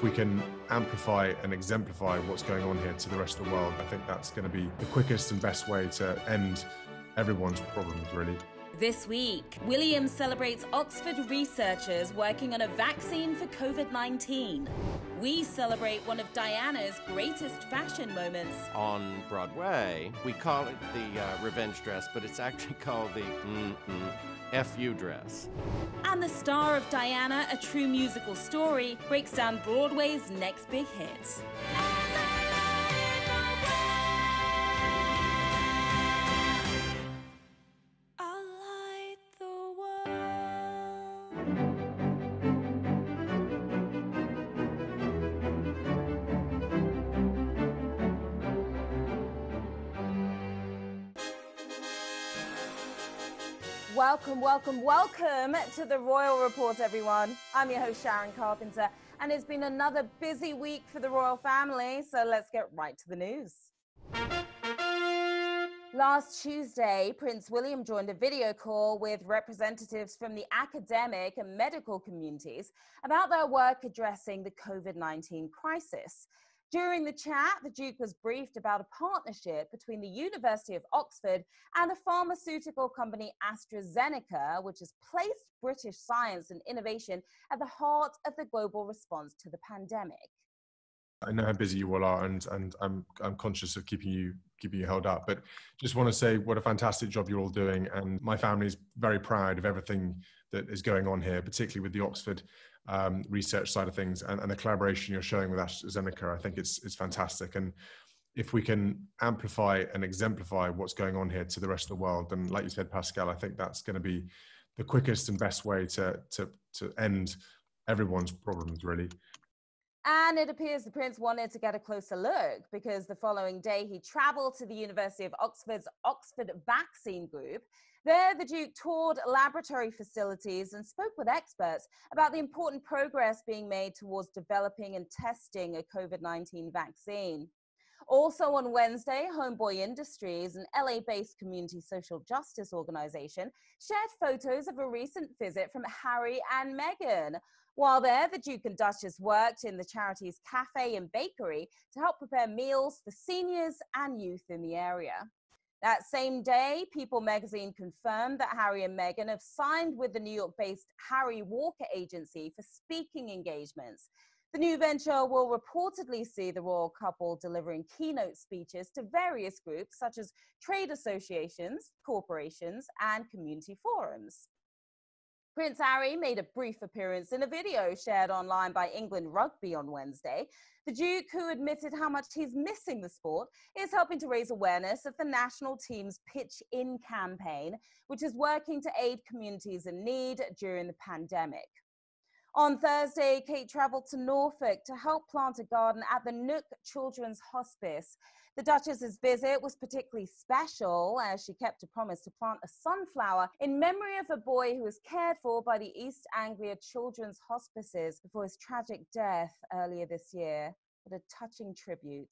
if we can amplify and exemplify what's going on here to the rest of the world, I think that's going to be the quickest and best way to end everyone's problems, really. This week, William celebrates Oxford researchers working on a vaccine for COVID-19. We celebrate one of Diana's greatest fashion moments. On Broadway, we call it the revenge dress, but it's actually called the FU dress. And the star of Diana, A True Musical Story, breaks down Broadway's next big hit. Welcome, welcome, welcome to the Royal Report, everyone. I'm your host, Sharon Carpenter, and it's been another busy week for the royal family, so let's get right to the news. Last Tuesday, Prince William joined a video call with representatives from the academic and medical communities about their work addressing the COVID-19 crisis. During the chat, the Duke was briefed about a partnership between the University of Oxford and the pharmaceutical company AstraZeneca, which has placed British science and innovation at the heart of the global response to the pandemic. I know how busy you all are, and I'm conscious of keeping you held up, but just want to say what a fantastic job you're all doing, and my family's very proud of everything that is going on here, particularly with the Oxford research side of things and the collaboration you're showing with AstraZeneca. I think it's fantastic, and if we can amplify and exemplify what's going on here to the rest of the world, then like you said, Pascal, I think that's going to be the quickest and best way to end everyone's problems, really. And it appears the Prince wanted to get a closer look, because the following day he travelled to the University of Oxford's Oxford Vaccine Group. There, the Duke toured laboratory facilities and spoke with experts about the important progress being made towards developing and testing a COVID-19 vaccine. Also on Wednesday, Homeboy Industries, an LA-based community social justice organisation, shared photos of a recent visit from Harry and Meghan. While there, the Duke and Duchess worked in the charity's cafe and bakery to help prepare meals for seniors and youth in the area. That same day, People magazine confirmed that Harry and Meghan have signed with the New York-based Harry Walker Agency for speaking engagements. The new venture will reportedly see the royal couple delivering keynote speeches to various groups such as trade associations, corporations, and community forums. Prince Harry made a brief appearance in a video shared online by England Rugby on Wednesday. The Duke, who admitted how much he's missing the sport, is helping to raise awareness of the national team's Pitch In campaign, which is working to aid communities in need during the pandemic. On Thursday, Kate travelled to Norfolk to help plant a garden at the Nook Children's Hospice. The Duchess's visit was particularly special as she kept a promise to plant a sunflower in memory of a boy who was cared for by the East Anglia Children's Hospices before his tragic death earlier this year. What a touching tribute.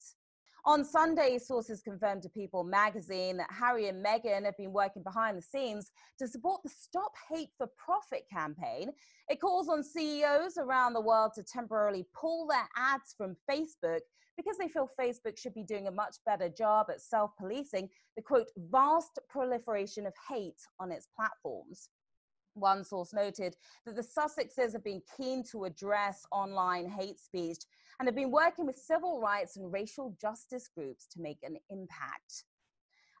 On Sunday, sources confirmed to People magazine that Harry and Meghan have been working behind the scenes to support the Stop Hate for Profit campaign. It calls on CEOs around the world to temporarily pull their ads from Facebook because they feel Facebook should be doing a much better job at self-policing the, quote, vast proliferation of hate on its platforms. One source noted that the Sussexes have been keen to address online hate speech and have been working with civil rights and racial justice groups to make an impact.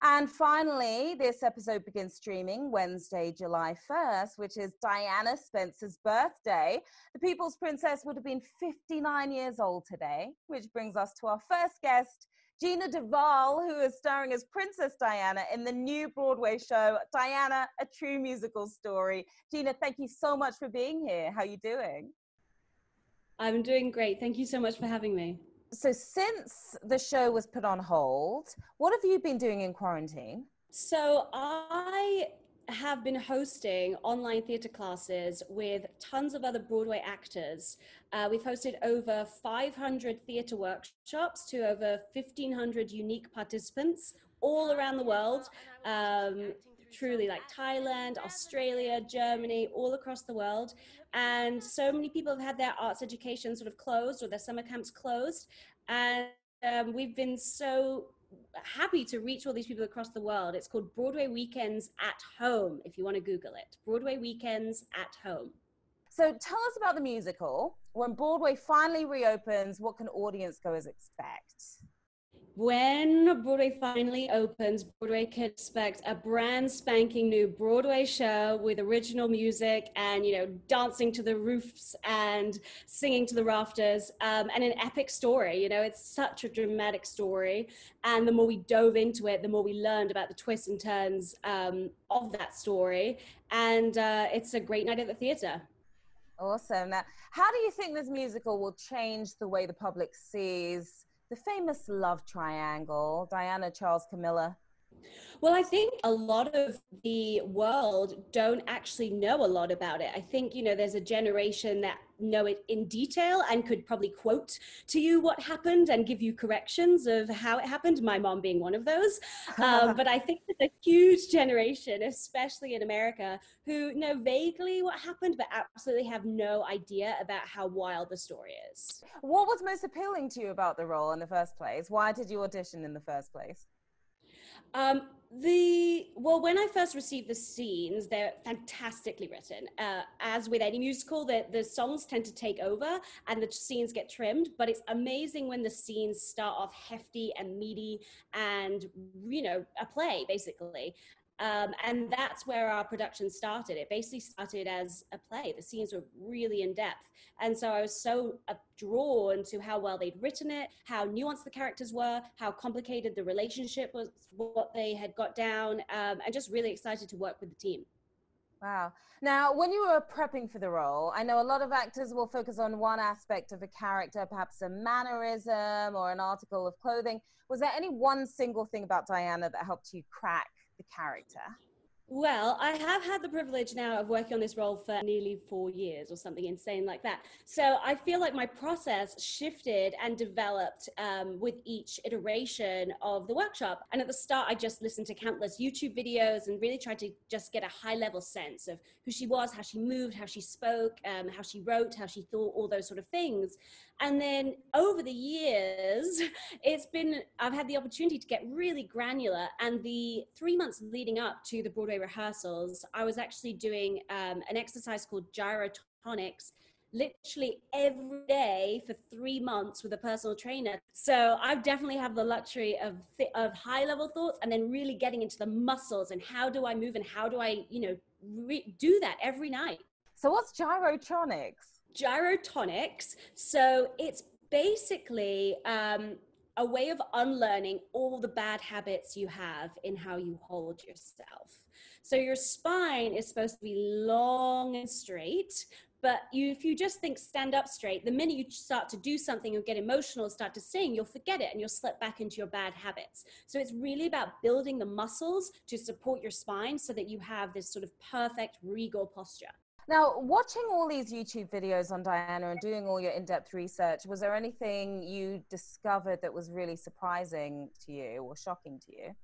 And finally, this episode begins streaming Wednesday, July 1st, which is Diana Spencer's birthday. The People's Princess would have been 59 years old today, which brings us to our first guest, Jeanna de Waal, who is starring as Princess Diana in the new Broadway show, Diana, A True Musical Story. Jeanna, thank you so much for being here. How are you doing? I'm doing great. Thank you so much for having me. So since the show was put on hold, what have you been doing in quarantine? So I have been hosting online theatre classes with tons of other Broadway actors. We've hosted over 500 theatre workshops to over 1,500 unique participants all around the world. truly, like Thailand, Australia, Germany, all across the world. And so many people have had their arts education sort of closed or their summer camps closed. And we've been so happy to reach all these people across the world. It's called Broadway Weekends at Home, if you want to Google it. Broadway Weekends at Home. So tell us about the musical. When Broadway finally reopens, what can audience goers expect? When Broadway finally opens, Broadway can expect a brand spanking new Broadway show with original music and, you know, dancing to the roofs and singing to the rafters, and an epic story. You know, it's such a dramatic story. And the more we dove into it, the more we learned about the twists and turns of that story. And it's a great night at the theatre. Awesome. Now, how do you think this musical will change the way the public sees the famous love triangle, Diana, Charles, Camilla? Well, I think a lot of the world don't actually know a lot about it. I think, you know, there's a generation that know it in detail and could probably quote to you what happened and give you corrections of how it happened, my mom being one of those. But I think there's a huge generation, especially in America, who know vaguely what happened but absolutely have no idea about how wild the story is. What was most appealing to you about the role in the first place? Why did you audition in the first place? Well, when I first received the scenes, they're fantastically written. As with any musical, the songs tend to take over and the scenes get trimmed, but it's amazing when the scenes start off hefty and meaty and, you know, a play, basically. And that's where our production started. It basically started as a play. The scenes were really in depth. And so I was so drawn to how well they'd written it, how nuanced the characters were, how complicated the relationship was, what they had got down, and just really excited to work with the team. Wow. Now, when you were prepping for the role, I know a lot of actors will focus on one aspect of a character, perhaps a mannerism or an article of clothing. Was there any one single thing about Diana that helped you crack the character? Well, I have had the privilege now of working on this role for nearly 4 years or something insane like that. So I feel like my process shifted and developed with each iteration of the workshop. And at the start, I just listened to countless YouTube videos and really tried to just get a high level sense of who she was, how she moved, how she spoke, how she wrote, how she thought, all those sort of things. And then over the years, I've had the opportunity to get really granular. And the 3 months leading up to the Broadway rehearsals, I was actually doing an exercise called gyrotonics literally every day for 3 months with a personal trainer. So I definitely have the luxury of high level thoughts and then really getting into the muscles and how do I move and how do I, you know, do that every night. So what's gyrotonics? Gyrotonics. So it's basically a way of unlearning all the bad habits you have in how you hold yourself. So your spine is supposed to be long and straight, but if you just think stand up straight, the minute you start to do something or get emotional, start to sing, you'll forget it and you'll slip back into your bad habits. So it's really about building the muscles to support your spine so that you have this sort of perfect regal posture. Now, watching all these YouTube videos on Diana and doing all your in-depth research, was there anything you discovered that was really surprising to you or shocking to you?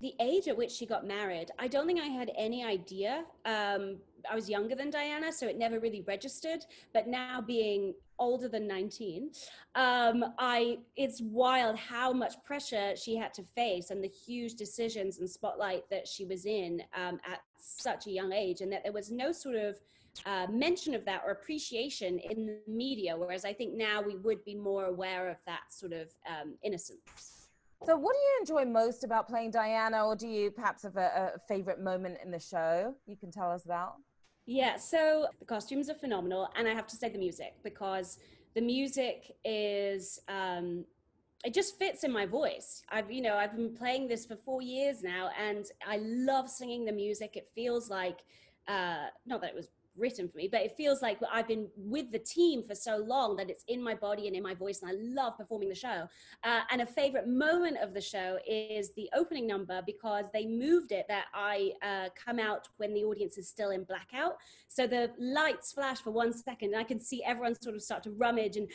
The age at which she got married, I don't think I had any idea. I was younger than Diana, so it never really registered. But now being older than 19, it's wild how much pressure she had to face and the huge decisions and spotlight that she was in at such a young age, and that there was no sort of mention of that or appreciation in the media, whereas I think now we would be more aware of that sort of innocence. So what do you enjoy most about playing Diana, or do you perhaps have a favorite moment in the show you can tell us about? Yeah, so the costumes are phenomenal, and I have to say the music, because the music is, it just fits in my voice. I've been playing this for 4 years now, and I love singing the music. It feels like, not that it was written for me, but it feels like I've been with the team for so long that it's in my body and in my voice, and I love performing the show. And a favorite moment of the show is the opening number, because they moved it that I come out when the audience is still in blackout. So the lights flash for 1 second, and I can see everyone sort of start to rummage and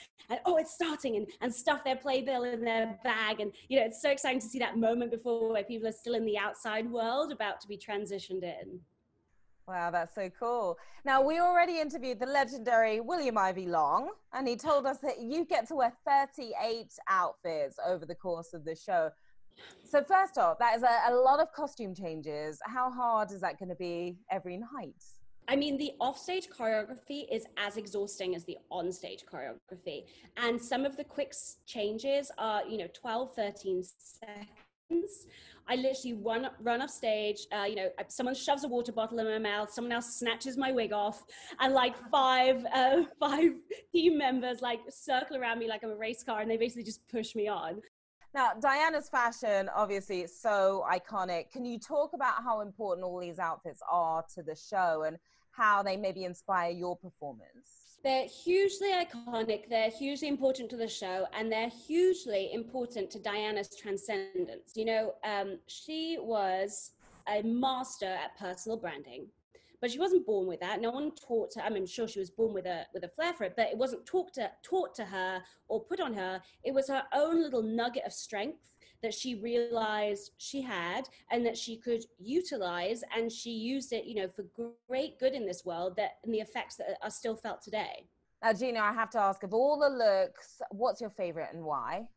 oh, it's starting, and stuff their playbill in their bag. And, you know, it's so exciting to see that moment before where people are still in the outside world about to be transitioned in. Wow, that's so cool. Now, we already interviewed the legendary William Ivey Long, and he told us that you get to wear 38 outfits over the course of the show. So first off, that is a lot of costume changes. How hard is that going to be every night? I mean, the offstage choreography is as exhausting as the onstage choreography. And some of the quick changes are, you know, 12, 13 seconds. I literally run off stage, you know, someone shoves a water bottle in my mouth, someone else snatches my wig off, and like five team members like circle around me like I'm a race car, and they basically just push me on. Now, Diana's fashion obviously is so iconic. Can you talk about how important all these outfits are to the show and how they maybe inspire your performance? They're hugely iconic, they're hugely important to the show, and they're hugely important to Diana's transcendence. You know, she was a master at personal branding, but she wasn't born with that. No one taught her. I mean, I'm sure she was born with a flair for it, but it wasn't taught to her or put on her. It was her own little nugget of strength that she realized she had and that she could utilize, and she used it, you know, for great good in this world, that and the effects that are still felt today. Now, Gina, I have to ask, of all the looks, what's your favorite and why?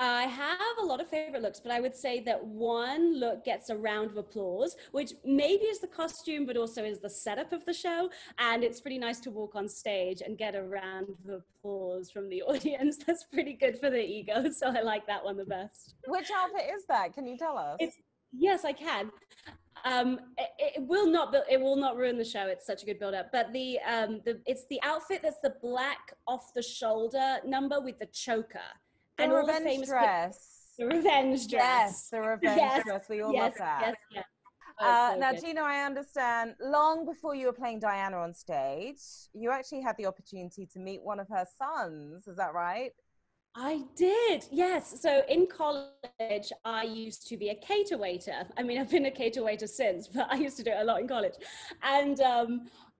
I have a lot of favorite looks, but I would say that one look gets a round of applause, which maybe is the costume, but also is the setup of the show. And it's pretty nice to walk on stage and get a round of applause from the audience. That's pretty good for the ego. So I like that one the best. Which outfit is that? Can you tell us? Yes, I can. It will not ruin the show. It's such a good build-up. But it's the outfit that's the black off-the-shoulder number with the choker. And all the famous dress. The revenge dress. Yes, the revenge dress. We all love that. Yes. So now, good. Gina, I understand long before you were playing Diana on stage, you actually had the opportunity to meet one of her sons. Is that right? I did, yes. So in college, I used to be a cater waiter. I mean, I've been a cater waiter since, but I used to do it a lot in college. And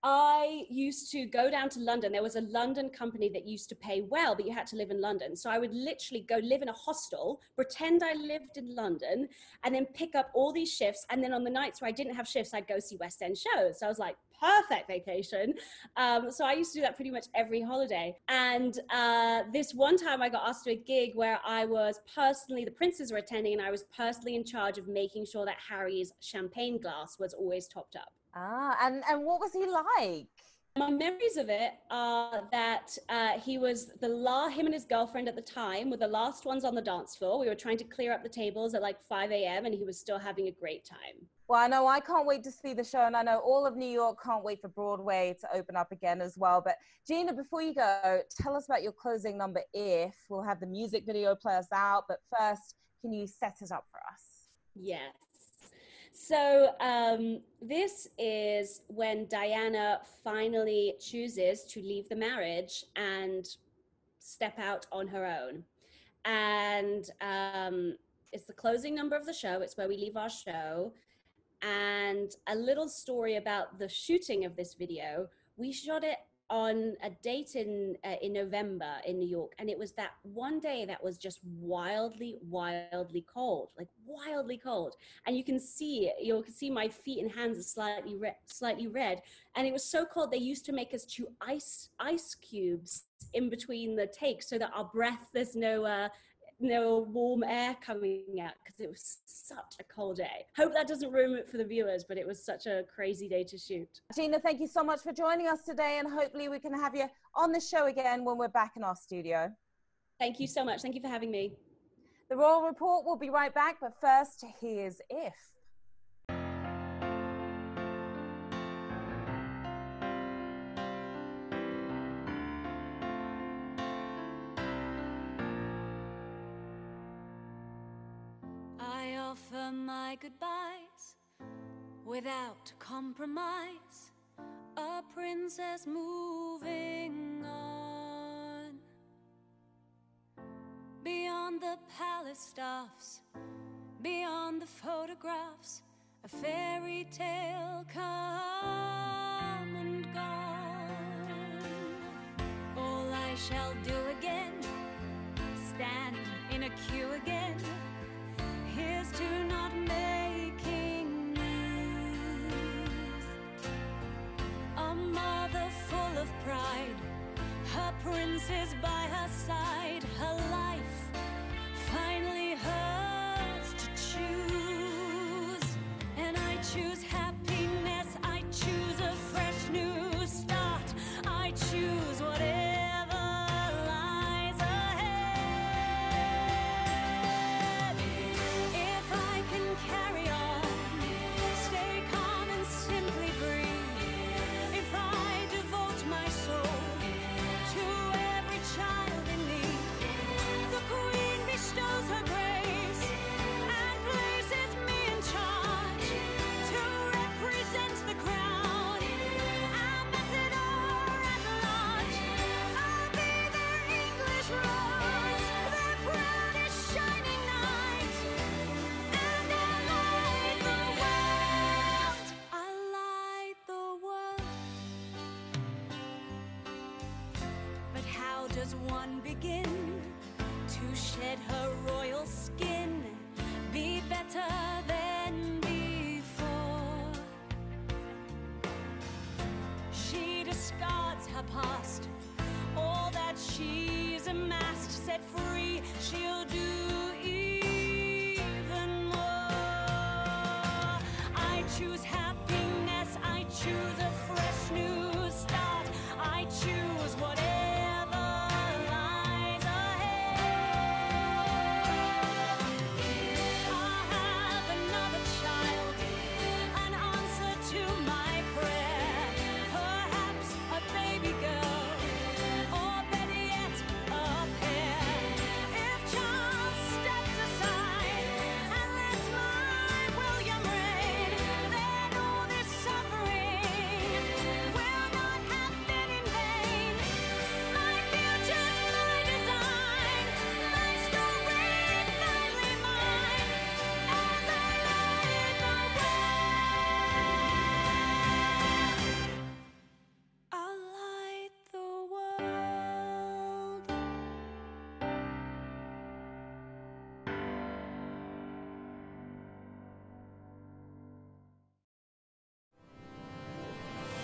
I used to go down to London. There was a London company that used to pay well, but you had to live in London. So I would literally go live in a hostel, pretend I lived in London, and then pick up all these shifts. And then on the nights where I didn't have shifts, I'd go see West End shows. So I was like, perfect vacation. So I used to do that pretty much every holiday. And this one time I got asked to a gig where I was personally, the princes were attending, and I was personally in charge of making sure that Harry's champagne glass was always topped up. Ah, and what was he like? My memories of it are that he was him and his girlfriend at the time were the last ones on the dance floor. We were trying to clear up the tables at like 5 a.m. and he was still having a great time. Well, I know I can't wait to see the show, and I know all of New York can't wait for Broadway to open up again as well. But Gina, before you go, tell us about your closing number, If. We'll have the music video play us out, but first, can you set it up for us? Yes. So this is when Diana finally chooses to leave the marriage and step out on her own. And it's the closing number of the show. It's where we leave our show. And a little story about the shooting of this video. We shot it on a date in November in New York, and it was that one day that was just wildly cold, like wildly cold, and you can see my feet and hands are slightly red, and it was so cold they used to make us chew ice cubes in between the takes so that our breath, there's no warm air coming out, because it was such a cold day. Hope that doesn't ruin it for the viewers, but it was such a crazy day to shoot. Gina, thank you so much for joining us today, and hopefully we can have you on the show again when we're back in our studio. Thank you so much. Thank you for having me. The Royal Report will be right back, but first, here's If. Offer my goodbyes without compromise. princess moving on beyond the palace stuffs, beyond the photographs, a fairy tale come and gone. All I shall do again, stand in a queue again. Here's to not making news. A mother full of pride, her prince is by her side, her life finally hers to choose. And I choose happiness, I choose a fresh new start, I choose whatever lies ahead. If I can carry on, stay calm and simply breathe, if I devote my soul to every child in need, the Queen bestows her grace and places me in charge to represent the crown, ambassador at large. I'll be their English rose, their proudest shining knight, and I'll light the world. I'll light the world. But how does one begin to shed her royal skin, be better than before? She discards her past, all that she's amassed, set free, she'll do even more. I choose happiness, I choose a fresh new start, I choose whatever lies ahead. I'll have another child, an answer to my prayer, perhaps a baby girl, or better yet, a pair. If Charles steps aside and lets my William reign, then all this suffering will not have been in vain. My future's my design, my story finally mine, as I light the world. I'll light the world.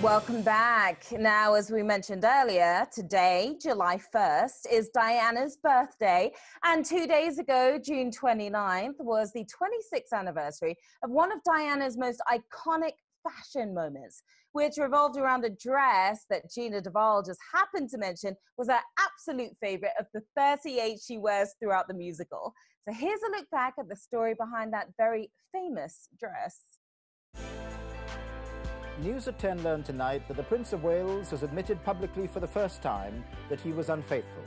Welcome back. Now, as we mentioned earlier, today, July 1st, is Diana's birthday. And 2 days ago, June 29th, was the 26th anniversary of one of Diana's most iconic fashion moments, which revolved around a dress that Jeanna de Waal just happened to mention was her absolute favorite of the 38 she wears throughout the musical. So here's a look back at the story behind that very famous dress. News at 10 learned tonight that the Prince of Wales has admitted publicly for the first time that he was unfaithful.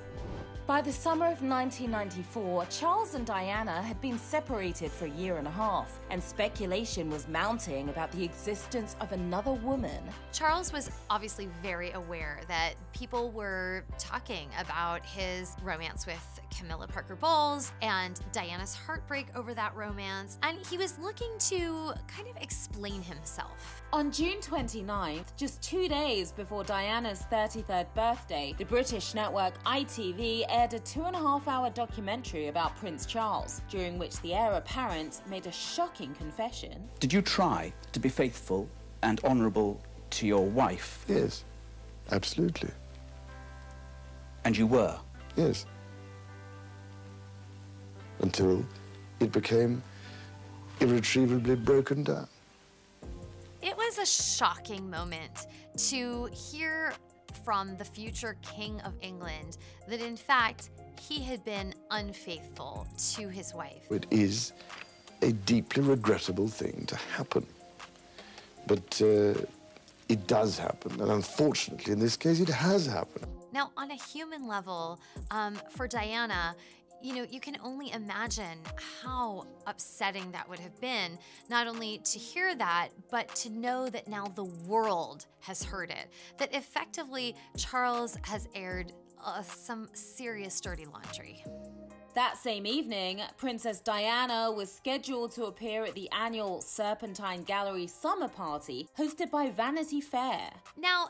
By the summer of 1994, Charles and Diana had been separated for a year and a half, and speculation was mounting about the existence of another woman. Charles was obviously very aware that people were talking about his romance with Camilla Parker Bowles and Diana's heartbreak over that romance, and he was looking to kind of explain himself. On June 29th, just 2 days before Diana's 33rd birthday, the British network ITV aired a 2.5-hour documentary about Prince Charles, during which the heir apparent made a shocking confession. Did you try to be faithful and honourable to your wife? Yes, absolutely. And you were? Yes. Until it became irretrievably broken down. It was a shocking moment to hear from the future King of England that, in fact, he had been unfaithful to his wife. It is a deeply regrettable thing to happen, but it does happen, and unfortunately, in this case, it has happened. Now, on a human level, for Diana, You know, you can only imagine how upsetting that would have been, not only to hear that, but to know that now the world has heard it, that effectively Charles has aired some serious dirty laundry. That same evening, Princess Diana was scheduled to appear at the annual Serpentine Gallery summer party hosted by Vanity Fair. Now,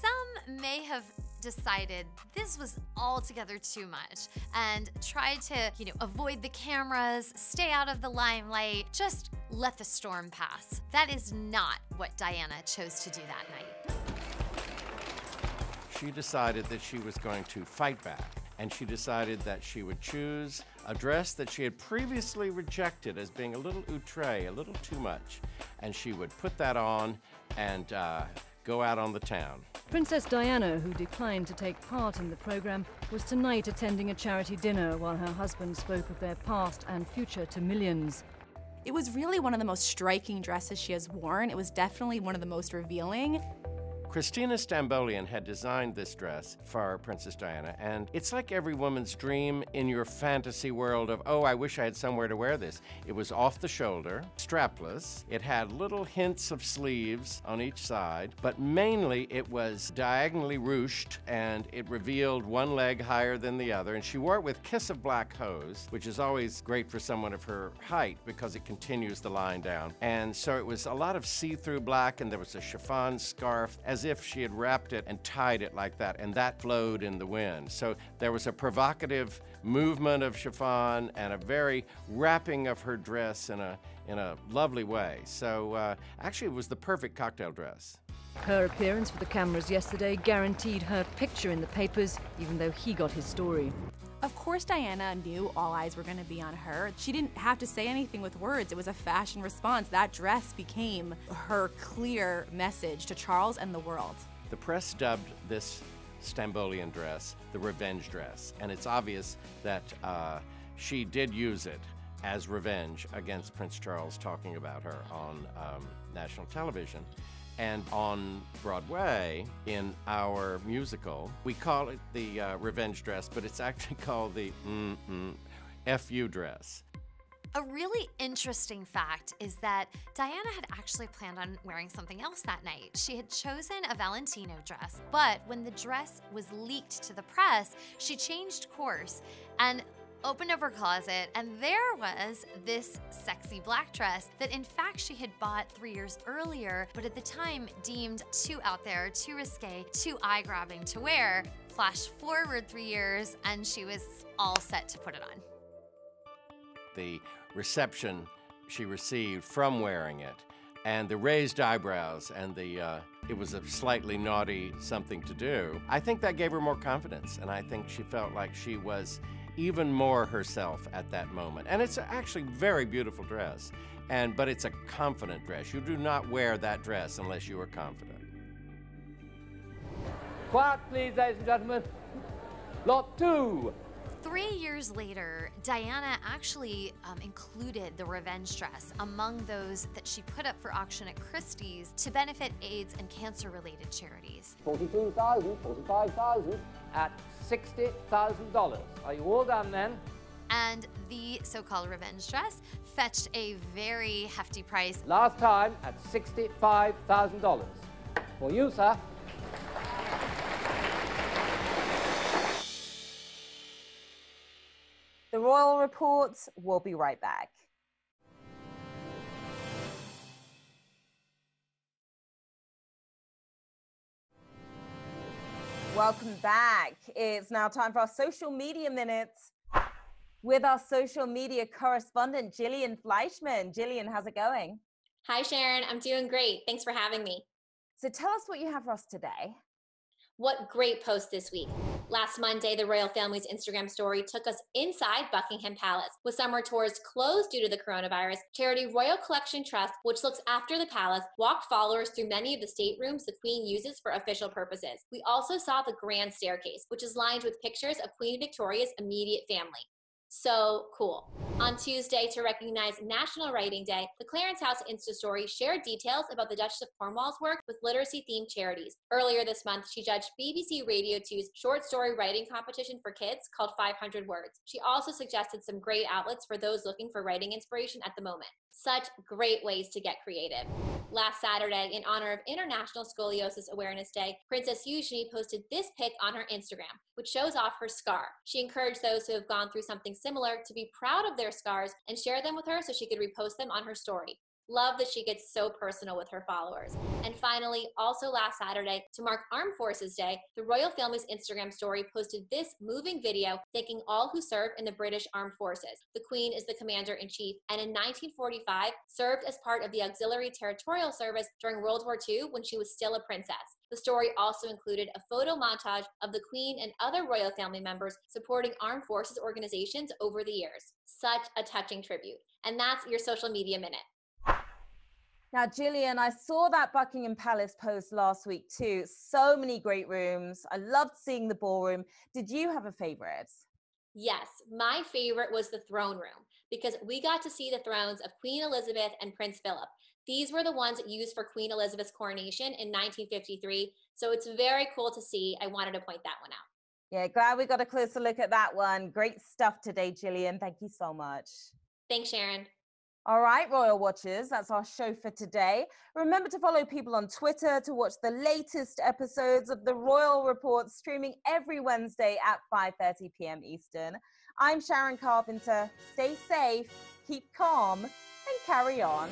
some may have decided this was altogether too much and tried to, you know, avoid the cameras, stay out of the limelight, just let the storm pass. That is not what Diana chose to do that night. She decided that she was going to fight back, and she decided that she would choose a dress that she had previously rejected as being a little outré, a little too much, and she would put that on and go out on the town. Princess Diana, who declined to take part in the programme, was tonight attending a charity dinner while her husband spoke of their past and future to millions. It was really one of the most striking dresses she has worn. It was definitely one of the most revealing. Christina Stambolian had designed this dress for Princess Diana, and it's like every woman's dream in your fantasy world of, oh, I wish I had somewhere to wear this. It was off the shoulder, strapless, it had little hints of sleeves on each side, but mainly it was diagonally ruched, and it revealed one leg higher than the other, and she wore it with Kiss of Black hose, which is always great for someone of her height because it continues the line down. And so it was a lot of see-through black, and there was a chiffon scarf, as if she had wrapped it and tied it like that, and that flowed in the wind. So there was a provocative movement of chiffon and a very wrapping of her dress in a lovely way. So actually it was the perfect cocktail dress. Her appearance for the cameras yesterday guaranteed her picture in the papers, even though he got his story. Of course Diana knew all eyes were going to be on her. She didn't have to say anything with words. It was a fashion response. That dress became her clear message to Charles and the world. The press dubbed this Stambolian dress the revenge dress, and it's obvious that she did use it as revenge against Prince Charles talking about her on national television. And on Broadway, in our musical, we call it the revenge dress, but it's actually called the FU dress. A really interesting fact is that Diana had actually planned on wearing something else that night. She had chosen a Valentino dress, but when the dress was leaked to the press, she changed course and opened up her closet, and there was this sexy black dress that in fact she had bought 3 years earlier, but at the time deemed too out there, too risque, too eye-grabbing to wear. Flash forward 3 years and she was all set to put it on. The reception she received from wearing it, and the raised eyebrows, and the it was a slightly naughty something to do, I think that gave her more confidence, and I think she felt like she was even more herself at that moment. And it's actually a very beautiful dress, but it's a confident dress. You do not wear that dress unless you are confident. Quiet, please, ladies and gentlemen. Lot 2. 3 years later, Diana actually included the revenge dress among those that she put up for auction at Christie's to benefit AIDS and cancer-related charities. 42,000, 45,000 at $60,000. Are you all done then? And the so-called revenge dress fetched a very hefty price. Last time at $65,000. For you, sir. The Royal Reports, we'll be right back. Welcome back. It's now time for our social media minutes with our social media correspondent, Gillian Fleischman. Gillian, how's it going? Hi, Sharon. I'm doing great. Thanks for having me. So tell us what you have for us today. What great post this week. Last Monday, the royal family's Instagram story took us inside Buckingham Palace. With summer tours closed due to the coronavirus, charity Royal Collection Trust, which looks after the palace, walked followers through many of the staterooms the Queen uses for official purposes. We also saw the Grand Staircase, which is lined with pictures of Queen Victoria's immediate family. So cool. On Tuesday, to recognize National Writing Day, the Clarence House Insta Story shared details about the Duchess of Cornwall's work with literacy-themed charities. Earlier this month, she judged BBC Radio 2's short story writing competition for kids called 500 Words. She also suggested some great outlets for those looking for writing inspiration at the moment. Such great ways to get creative. Last Saturday, in honor of International Scoliosis Awareness Day, Princess Eugenie posted this pic on her Instagram, which shows off her scar. She encouraged those who have gone through something similar to be proud of their scars and share them with her so she could repost them on her story. Love that she gets so personal with her followers. And finally, also last Saturday, to mark Armed Forces Day, the Royal Family's Instagram story posted this moving video thanking all who serve in the British Armed Forces. The Queen is the Commander-in-Chief, and in 1945 served as part of the Auxiliary Territorial Service during World War II when she was still a princess. The story also included a photo montage of the Queen and other royal family members supporting armed forces organizations over the years. Such a touching tribute. And that's your social media minute. Now, Gillian, I saw that Buckingham Palace post last week too. So many great rooms. I loved seeing the ballroom. Did you have a favorite? Yes, my favorite was the throne room because we got to see the thrones of Queen Elizabeth and Prince Philip. These were the ones used for Queen Elizabeth's coronation in 1953. So it's very cool to see. I wanted to point that one out. Yeah, glad we got a closer look at that one. Great stuff today, Gillian. Thank you so much. Thanks, Sharon. All right, Royal Watchers, that's our show for today. Remember to follow People on Twitter to watch the latest episodes of The Royal Report streaming every Wednesday at 5:30 p.m. Eastern. I'm Sharon Carpenter. Stay safe, keep calm, and carry on.